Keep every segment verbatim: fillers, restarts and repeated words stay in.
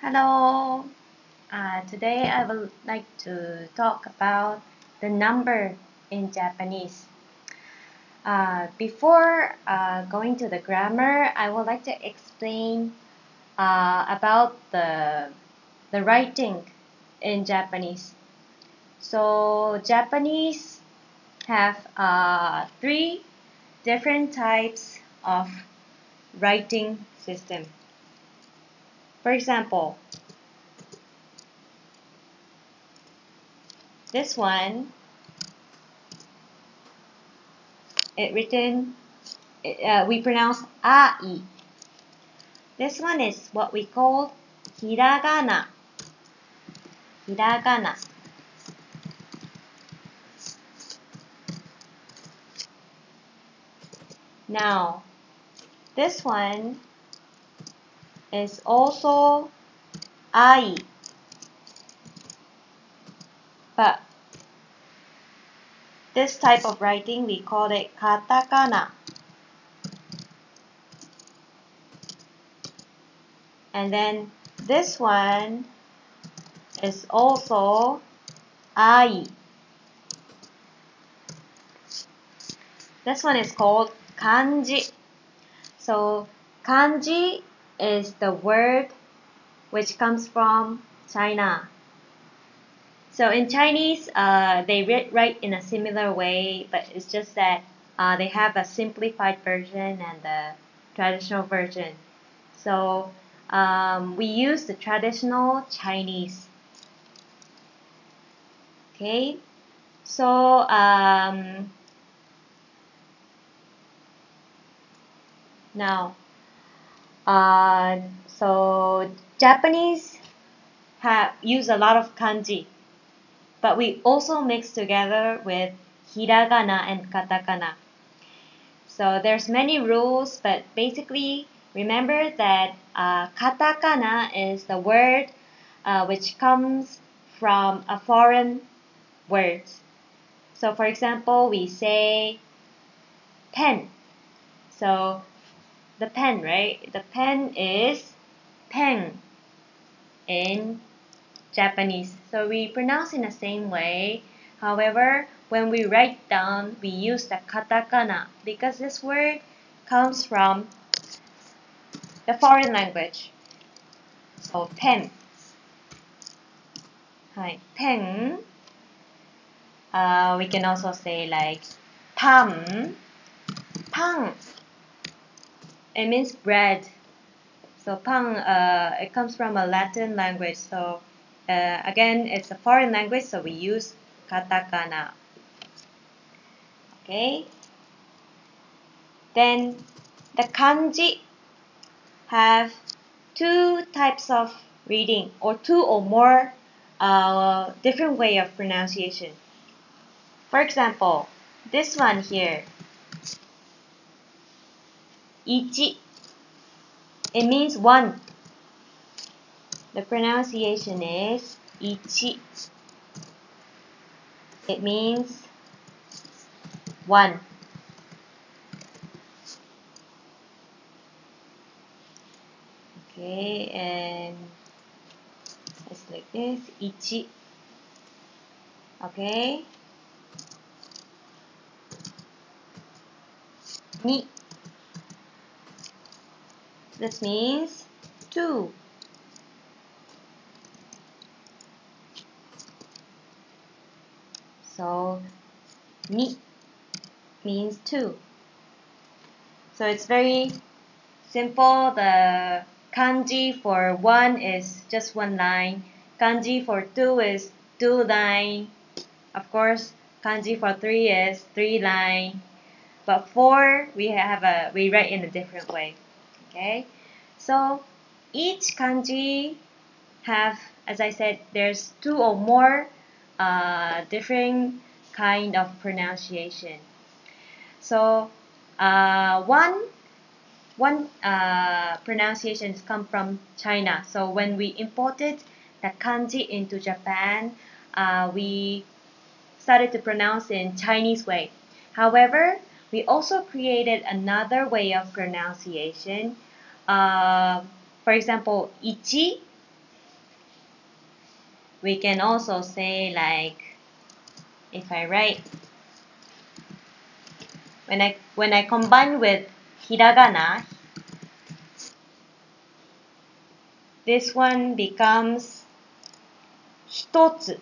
Hello! Uh, today I would like to talk about the number in Japanese. Uh, before uh, going to the grammar, I would like to explain uh, about the, the writing in Japanese. So Japanese have uh, three different types of writing system. For example, this one, it written, it, uh, we pronounce ai. This one is what we call hiragana. Hiragana. Now, this one is also ai, but this type of writing we call it katakana. And then this one is also ai. This one is called kanji. So kanji is the word which comes from China. So in Chinese, uh, they write in a similar way, but it's just that uh, they have a simplified version and the traditional version. So um, we use the traditional Chinese. Okay, so um, now. Uh, so Japanese have use a lot of kanji, but we also mix together with hiragana and katakana. So there's many rules, but basically remember that uh, katakana is the word uh, which comes from a foreign word. So for example, we say pen. So the pen, right? The pen is pen in Japanese. So we pronounce in the same way. However, when we write down, we use the katakana because this word comes from the foreign language. So pen. Hi, pen. Uh, we can also say like pam, pang. It means bread. So pang, uh, it comes from a Latin language. So uh, again, it's a foreign language, so we use katakana. Okay. Then the kanji have two types of reading, or two or more uh, different way of pronunciation. For example, this one here. Ichi. It means one. The pronunciation is ichi. It means one. Okay, and it's like this, ichi. Okay. Ni. This means two. So, ni means two. So it's very simple. The kanji for one is just one line. Kanji for two is two line. Of course, kanji for three is three line. But four, we have a we write in a different way. Okay, so each kanji have, as I said, there's two or more uh, different kind of pronunciation. So uh, one one uh, pronunciations come from China. So when we imported the kanji into Japan, uh, we started to pronounce in Chinese way. However, we also created another way of pronunciation. Uh, for example, ichi We can also say, like, if I write, when I when I combine with hiragana, this one becomes hitotsu.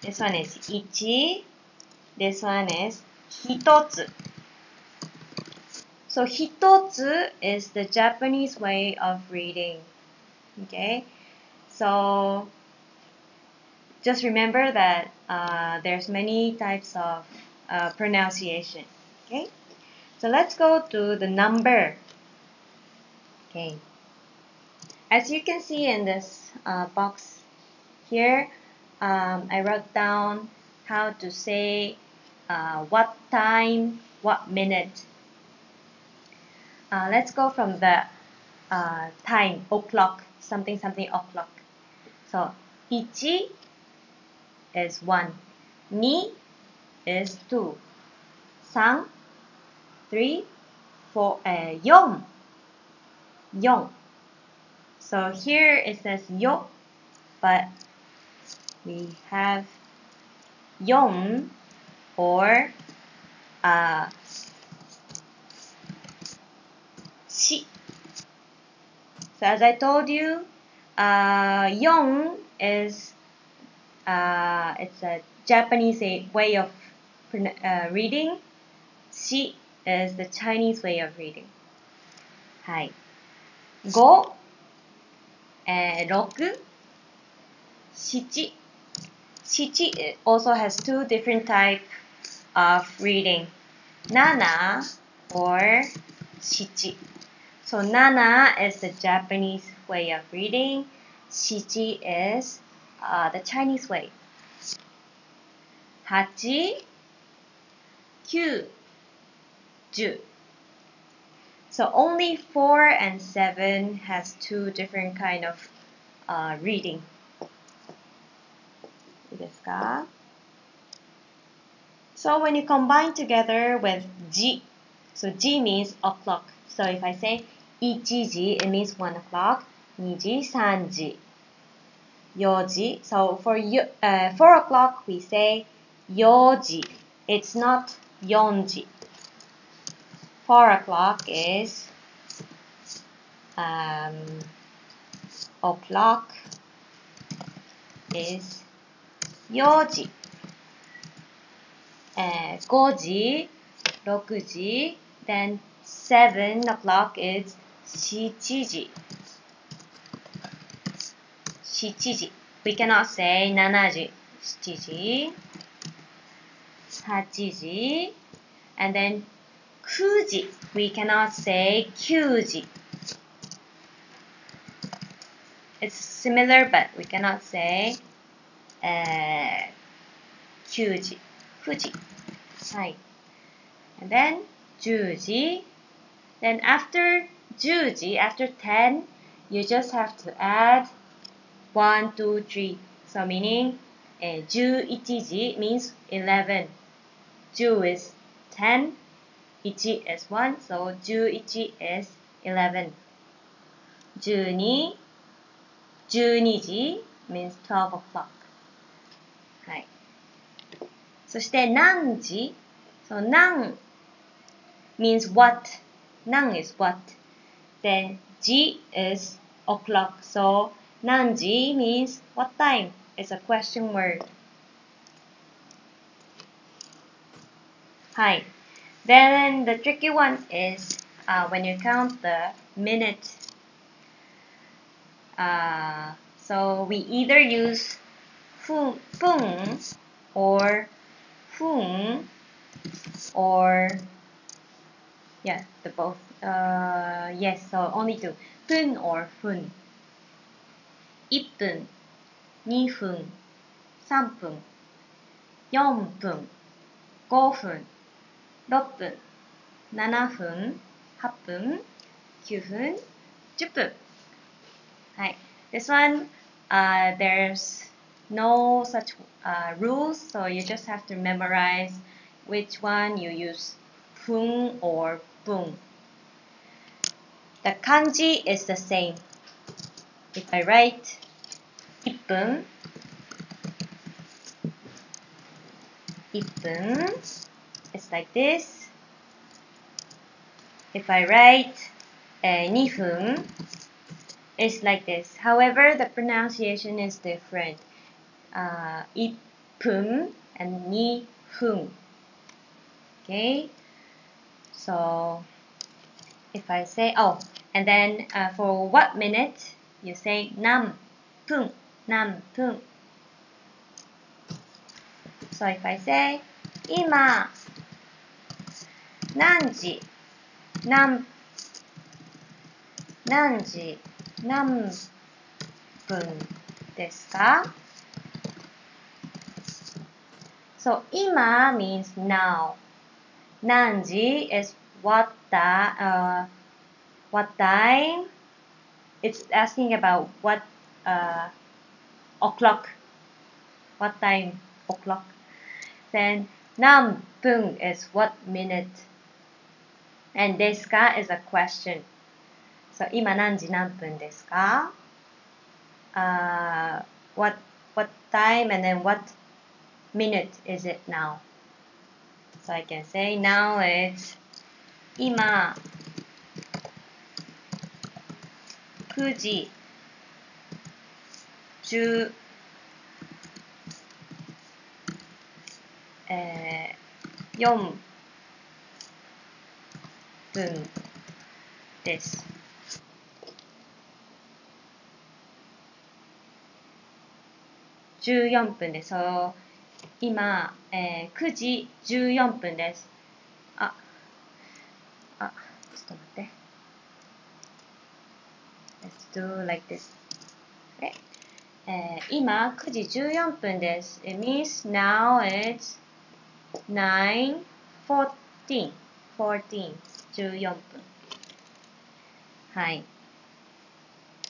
This one is ichi, this one is hitotsu. So hitotsu is the Japanese way of reading. Okay, so just remember that uh, there's many types of uh, pronunciation. Okay, so let's go to the number. Okay, as you can see in this uh, box here, um, I wrote down how to say uh, what time, what minute. Uh, let's go from the uh, time, o'clock, something something o'clock. So ichi is one, ni is two, san three, four, uh, yon, yon. So here it says yo, but we have yon or uh, shi. So as I told you, uh, yon is uh, it's a Japanese way of uh, reading. Shi is the Chinese way of reading. Hi. Go, uh, roku, shichi. Shichi also has two different types of reading. Nana or shichi. So nana is the Japanese way of reading. Shichi is uh, the Chinese way. Hachi, kyu, ju. So only four and seven has two different kind of uh, reading. So when you combine together with ji, so ji means o'clock. So if I say ichiji, it means one o'clock. Niji, sanji, yoji. So for uh, four o'clock, we say yoji. It's not yonji. Four o'clock is um, o'clock is yoji. Uh, goji, rokuji. Then seven o'clock is shichiji. Shichiji. We cannot say nanaji. Shichiji, hachiji, and then kuji. We cannot say kyuji. It's similar, but we cannot say uh, kyuji. Kuji. Hi. And then juji. Then after juji, after ten, you just have to add one, two, three. So meaning uh, ju ichiji means eleven. Ju is ten. Ichi is one, so ju ichi is eleven. Ju ni, ju niji means twelve o'clock. Right. So shite nanji. So nan means what. Nan is what. Then ji is o'clock. So nanji means what time. It's a question word. Hi. Then the tricky one is uh, when you count the minute. Uh, so we either use fun, pung or fun or yeah, the both. Uh, yes, so only two. Pun or fun. Ippun, ni fun, san pun, yon pun, go fun. six 분, seven 분, eight 분, nine 분, ten 분. Hi. This one, uh, there's no such uh, rules, so you just have to memorize which one you use, pung or bung. The kanji is the same. If I write ippun, ippun, it's like this. If I write uh, nifun, it's like this. However, the pronunciation is different. Uh, ippun and nifun. Okay. So if I say oh, and then uh, for what minute you say nam pung, nam pung. So if I say ima, nanji, nam, nanji, nam pung desu ka? So ima means now. Nanji is what time, uh, what time? It's asking about what uh, o'clock. What time o'clock? Then nam pung is what minute, and desu ka is a question. So ima nanji nanpun desu ka? Uh, what what time and then what minute is it now? So I can say now it's ima kuji ju eh, yon pun desu. Ju yon pun desu. So ima eh, kuji ju yon pun desu. Ah, ah, just wait. Let's do like this. Okay. Eh, ima kuji ju yon pun desu. It means now it's nine fourteen. Fourteen ju yon pun. Hi.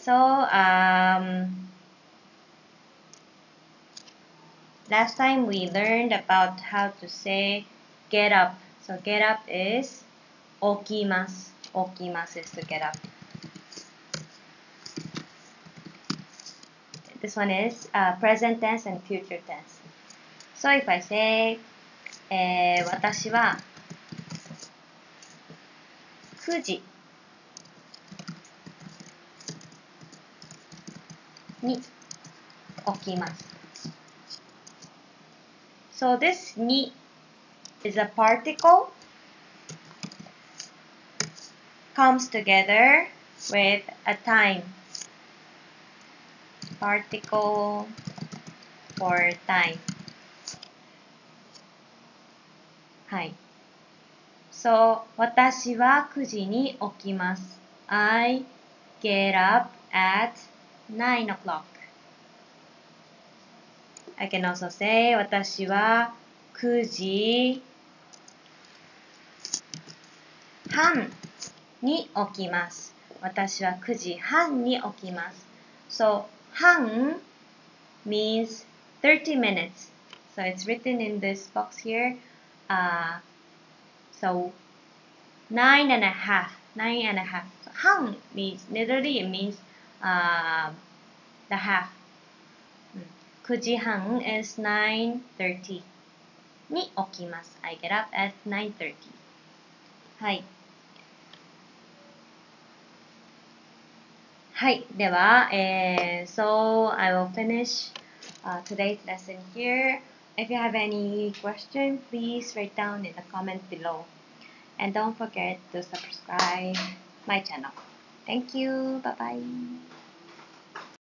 So um. Last time we learned about how to say get up. So get up is okimasu. Okimasu is to get up. This one is uh, present tense and future tense. So if I say eh, watashi wa kuji ni okimasu. So this ni is a particle, comes together with a time. Particle for time. Hi. So watashi wa kuji ni okimasu. I get up at nine o'clock. I can also say watashi wa kuji han ni okimasu. Watashi wa kuji han ni okimasu. So han means thirty minutes. So it's written in this box here. Uh, so nine and a half. Nine and a half. So han means literally it means uh, the half. Kuji han is nine thirty. Ni okimasu. I get up at nine thirty. Hi. Hi. Dewa. Uh, so I will finish uh, today's lesson here. If you have any question, please write down in the comment below, and don't forget to subscribe my channel. Thank you. Bye bye.